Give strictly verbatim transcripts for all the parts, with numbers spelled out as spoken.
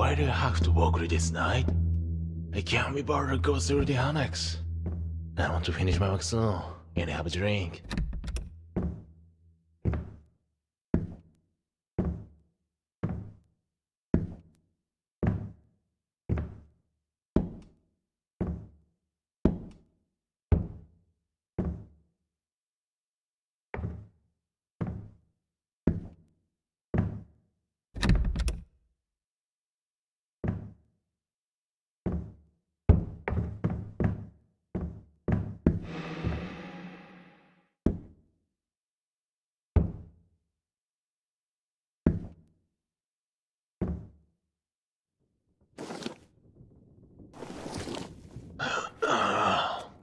Why do I have to walk through this night? I can't be bothered to go through the annex. I want to finish my work soon and have a drink.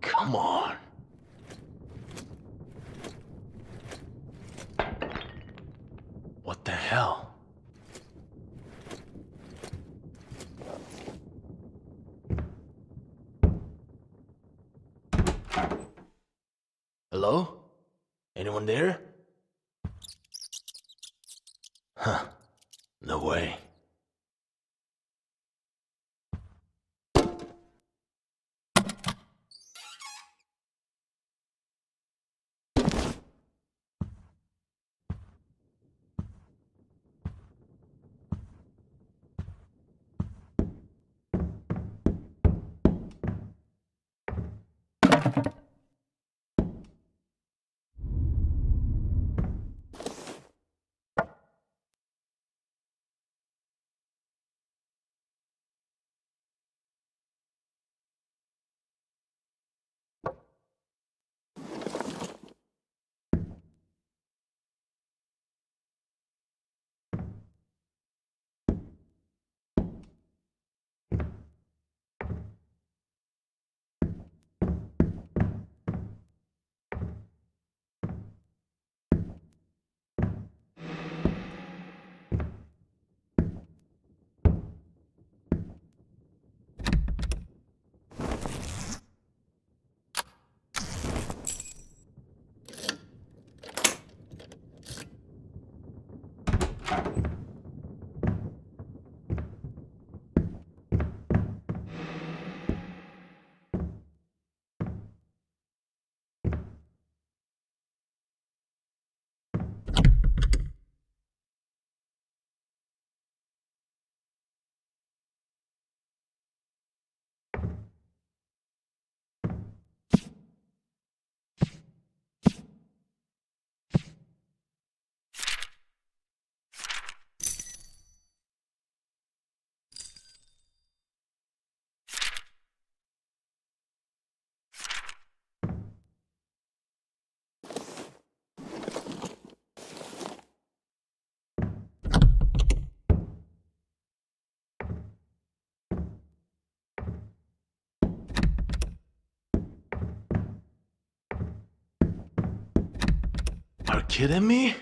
Come on. What the hell? Hello? Anyone there? Huh. No way. Are you kidding me?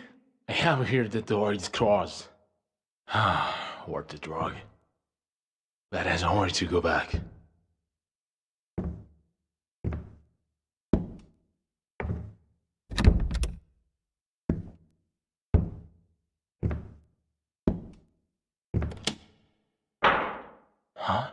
I have here the door is crossed. Ah, worth the drug. But I don't worry to go back. Huh?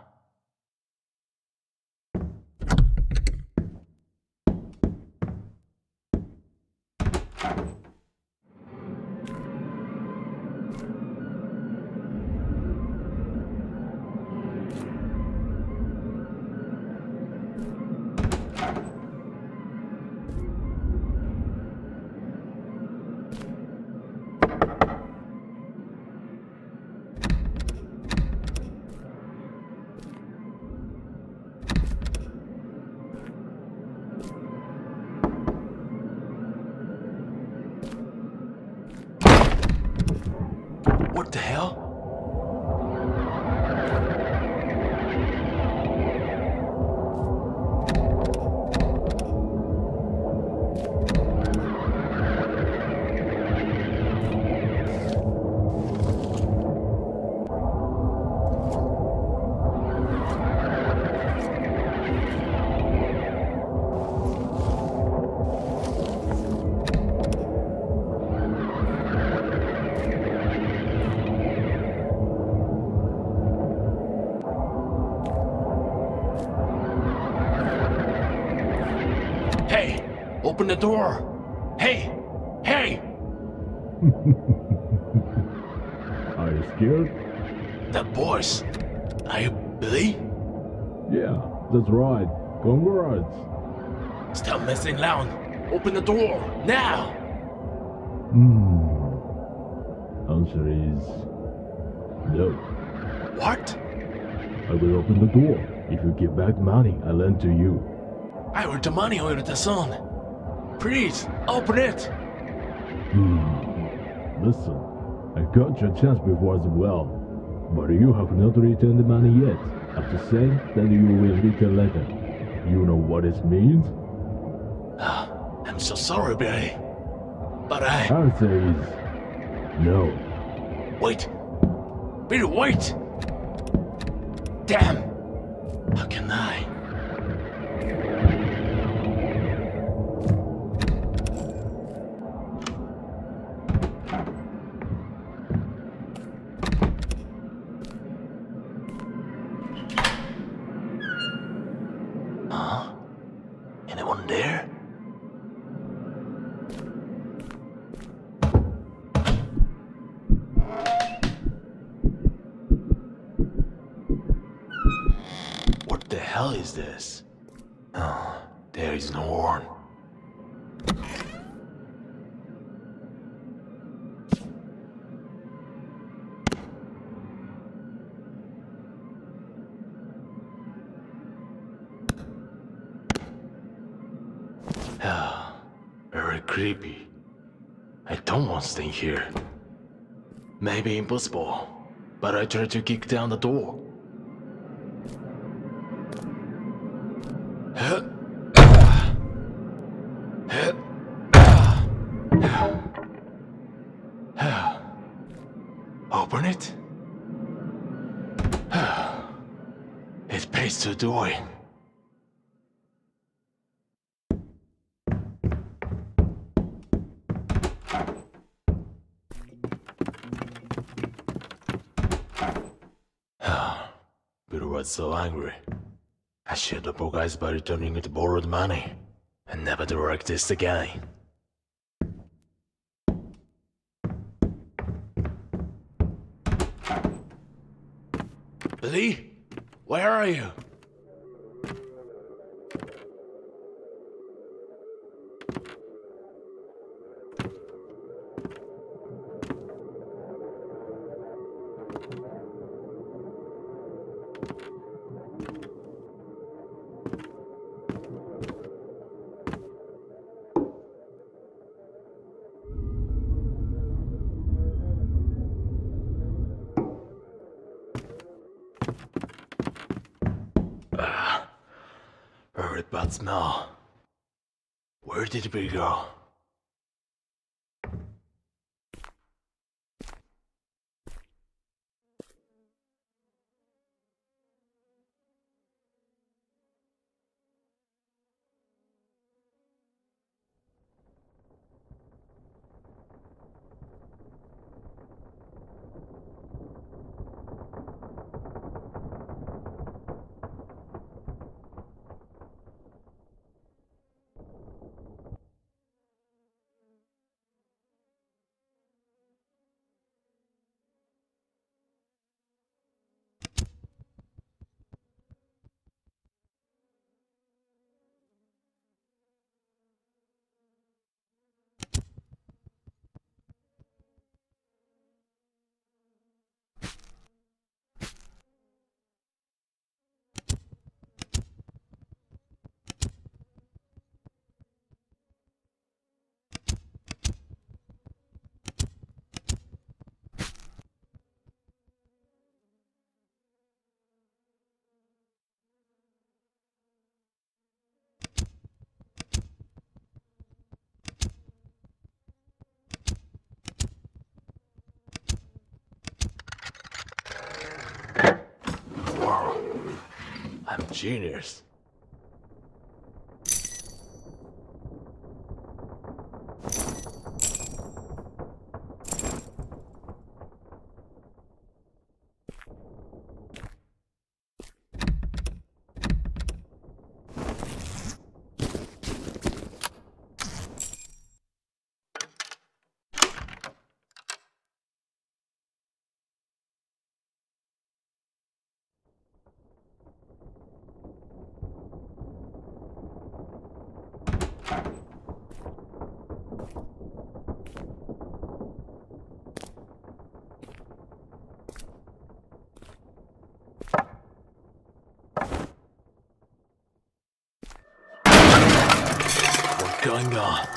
open the door. Hey! Hey! Are you scared? The boys. Are you Billy? Yeah, that's right. Congrats. Stop messing around. Open the door, now! Hmm. Answer is... no. What? I will open the door. If you give back money I lend to you. I want the money or the son. Please, open it! Hmm. Listen, I got your chance before as well. But you have not returned the money yet. After saying that you will return later. You know what it means? I'm so sorry, Billy. But I... Answer is... no. Wait! Billy, wait! Damn! How can I? This? Oh, there is no one. Ah, very creepy. I don't want to stay here. Maybe impossible, but I tried to kick down the door. Open it? It pays to do it. Bill was so angry. I should have broke ice by returning the borrowed money and never do like this again. Billy? Where are you? But now, where did we go? I'm genius. going on.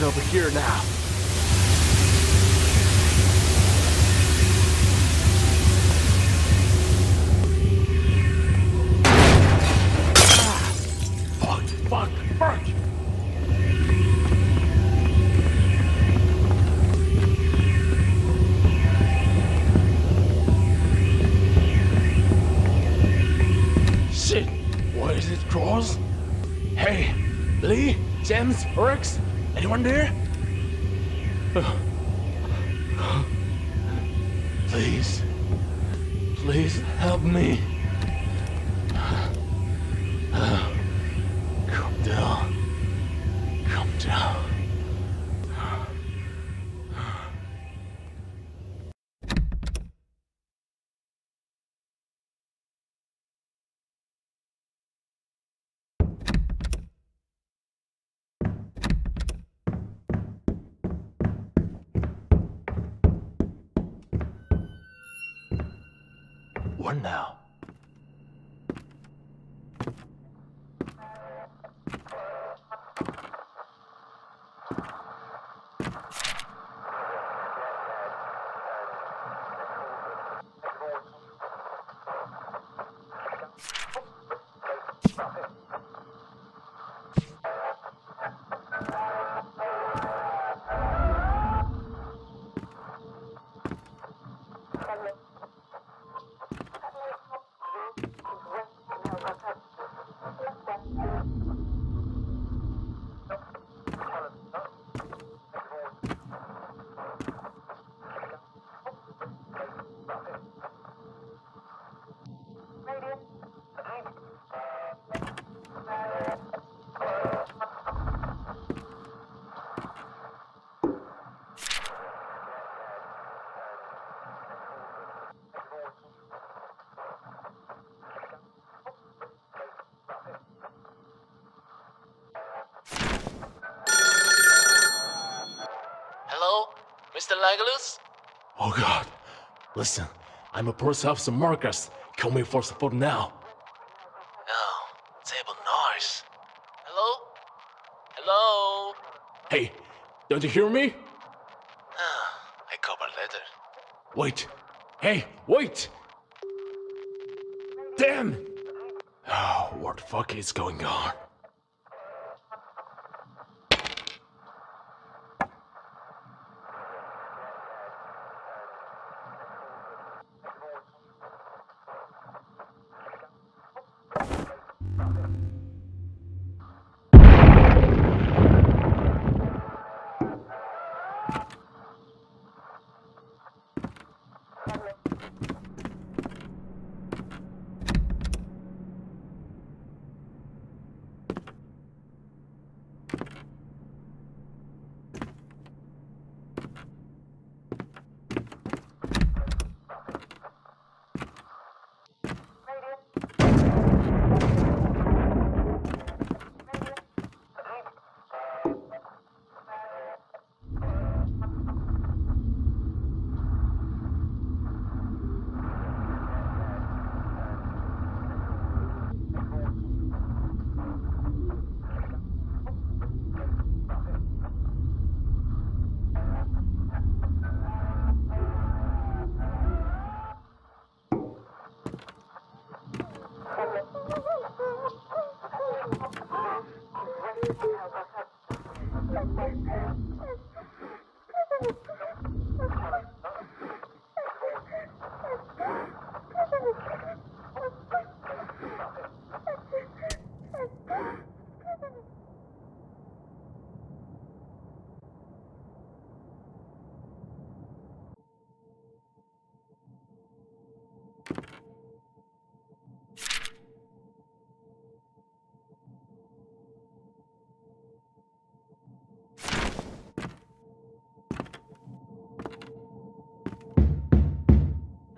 Over here now. Ah. Fuck, fuck, fuck. Shit, what is it, Cross? Hey, Lee, James, Rex? Anyone there? Please, please help me. Come down, come down. What now? Mister Lagalus? Oh God, listen, I'm a police officer Marcus. Call me for support now. Oh, table noise. Hello? Hello? Hey, don't you hear me? Ah, I call back later. Wait, hey, wait! Damn! Oh, what the fuck is going on?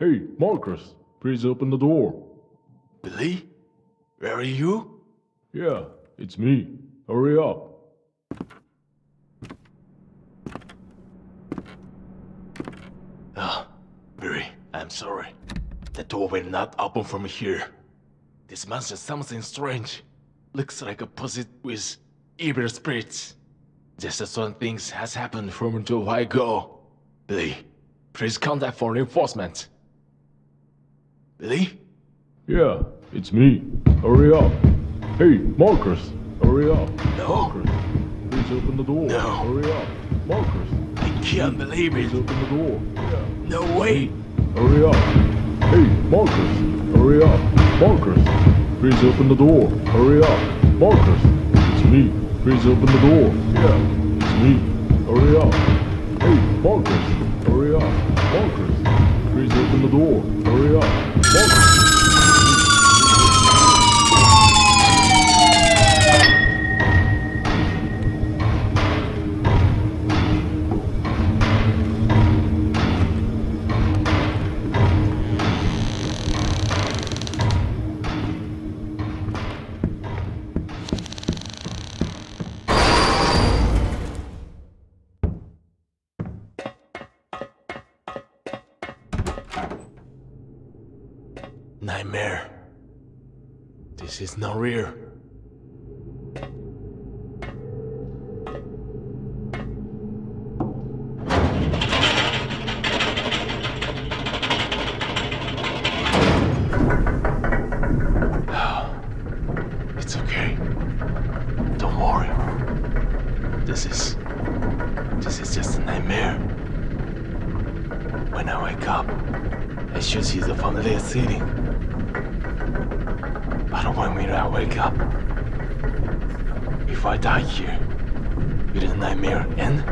Hey, Marcus, please open the door. Billy? Where are you? Yeah, it's me. Hurry up. Ah, Billy, I'm sorry. The door will not open from here. This man's just something strange. Looks like a puzzle with evil spirits. Just as one thing has happened from a while ago. Billy, please contact for reinforcement. Billy? Yeah, it's me. Hurry up. Hey, Marcus, hurry up. No. Marcus, please open the door. No. Hurry up. Marcus. I can't believe it. Please open the door. Yeah. No way. Hurry up. Hey, Marcus, hurry up. Marcus, please open the door. Hurry up. Marcus, it's me. Please open the door. Yeah, it's me. Hurry up. Hey, Marcus, hurry up. Marcus, please open the door. Hurry up. Marcus. Nightmare. This is not real. It's okay. Don't worry. This is... This is just a nightmare. When I wake up, I should see the familiar city. But when we I wake up, if I die here, will the nightmare end?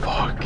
Fuck.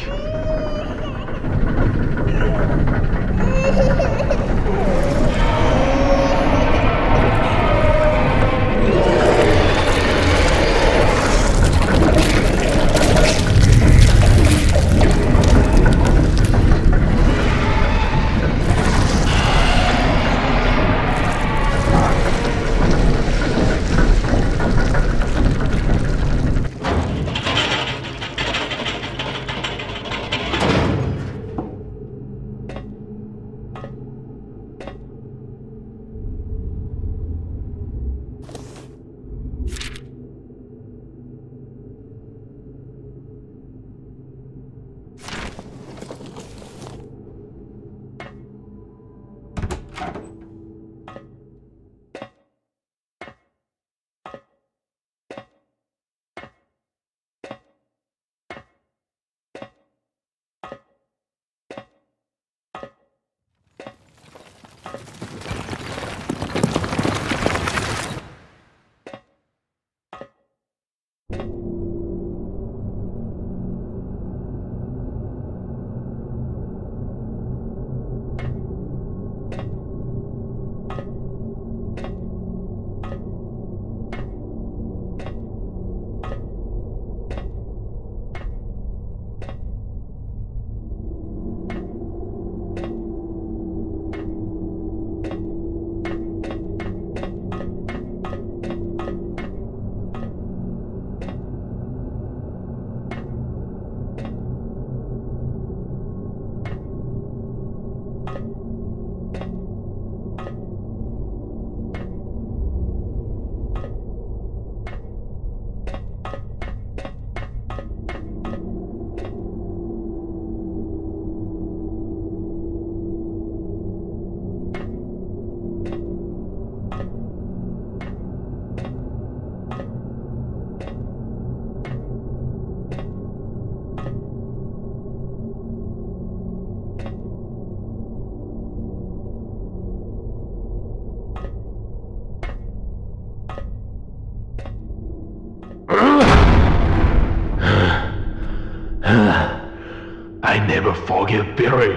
I never forget Billy.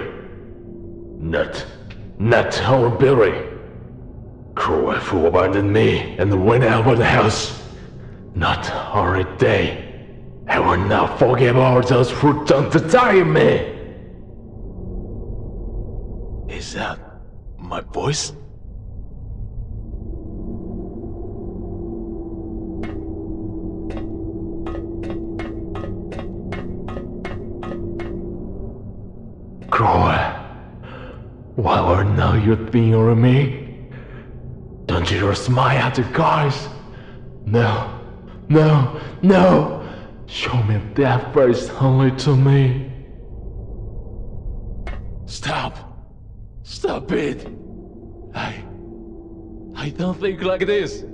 Not, not our Billy. Cruel fool abandoned me and went out of the house. Not our day. I will not forgive all those who don't desire me! Is that my voice? Croa, why are now you being over me? Don't you just smile at the guys? No, no, no! Show me that face only to me. Stop! Stop it! I... I don't think like this.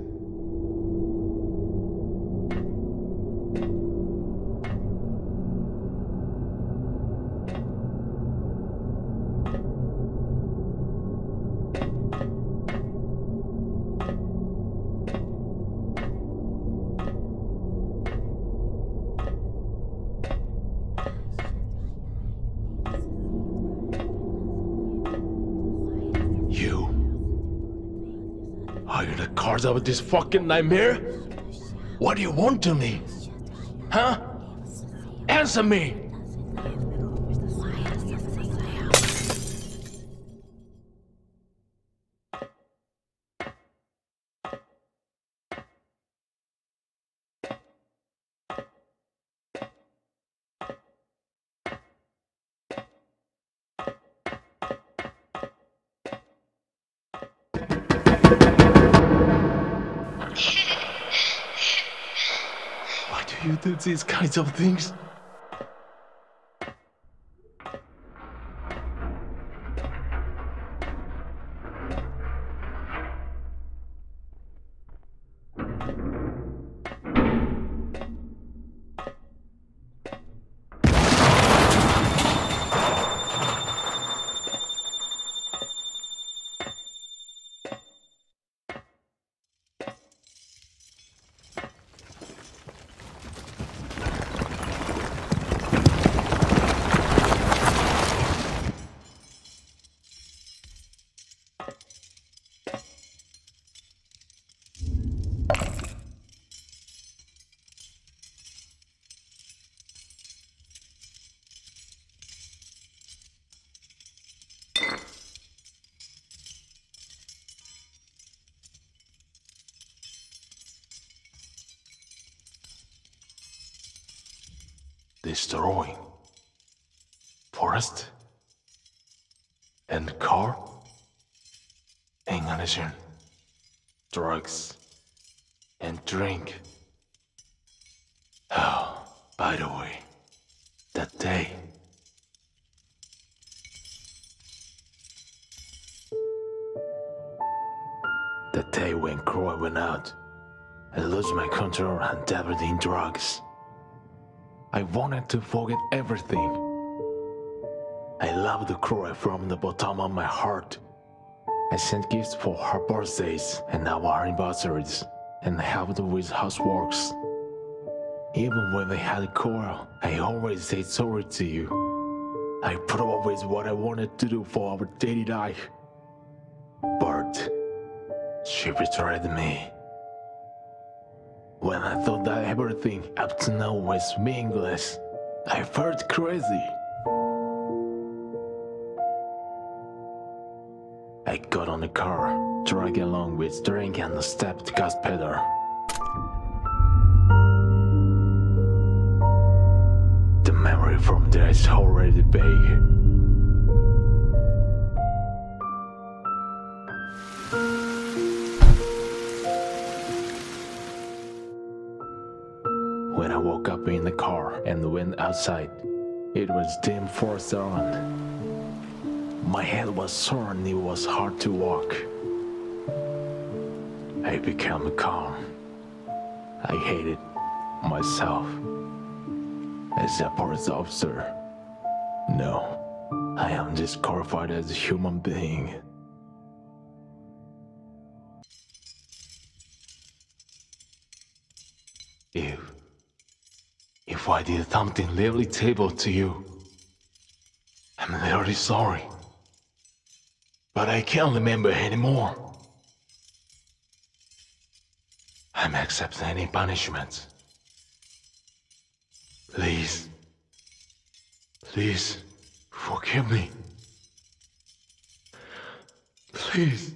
Out of this fucking nightmare? What do you want to me? Huh? Answer me! You do these kinds of things? Destroying forest and car and ammunition, drugs and drink. Oh, by the way, that day. The day when Croa went out, I lost my control and dabbled in drugs. I wanted to forget everything. I loved Croa from the bottom of my heart. I sent gifts for her birthdays and our anniversaries, and helped with houseworks. Even when I had Croa, I always said sorry to you. I put up with what I wanted to do for our daily life. But she betrayed me. When I thought that everything up to now was meaningless, I felt crazy. I got on the car, dragged along with drink and stepped gas pedal. The memory from there is already vague. In the car and went outside. It was dim for a second. My head was sore and it was hard to walk. I became calm. I hated myself. As a police officer, no, I am just qualified as a human being. Ew. If I did something really terrible to you, I'm really sorry. But I can't remember anymore. I'm accepting any punishment. Please. Please forgive me. Please.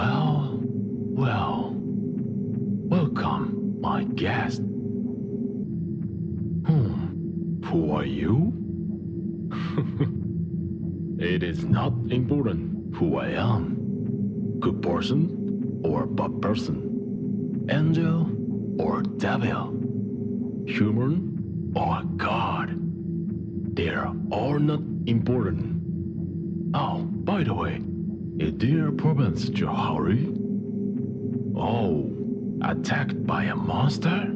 Well, well, welcome, my guest. Hmm, who are you? It is not important who I am. Good person or bad person. Angel or devil. Human or God. They are all not important. Oh, by the way, is there a province Johari? Oh, attacked by a monster?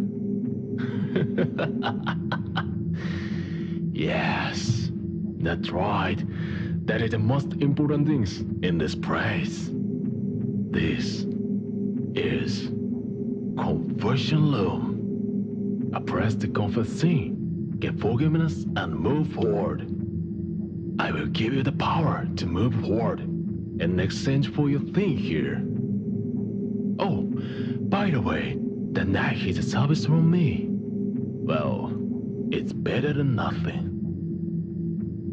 Yes, that's right. That is the most important things in this place. This is Conversion Loom. Appress the confessing, get forgiveness and move forward. I will give you the power to move forward in exchange for your thing here. Oh, by the way, the night is a service from me. Well, it's better than nothing.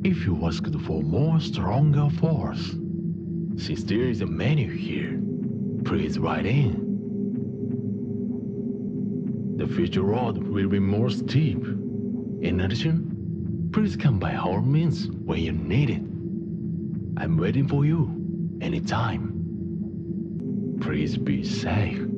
If you asked for more stronger force, since there is a menu here, please write in. The future road will be more steep. In addition, please come by all means when you need it. I'm waiting for you anytime. Please be safe.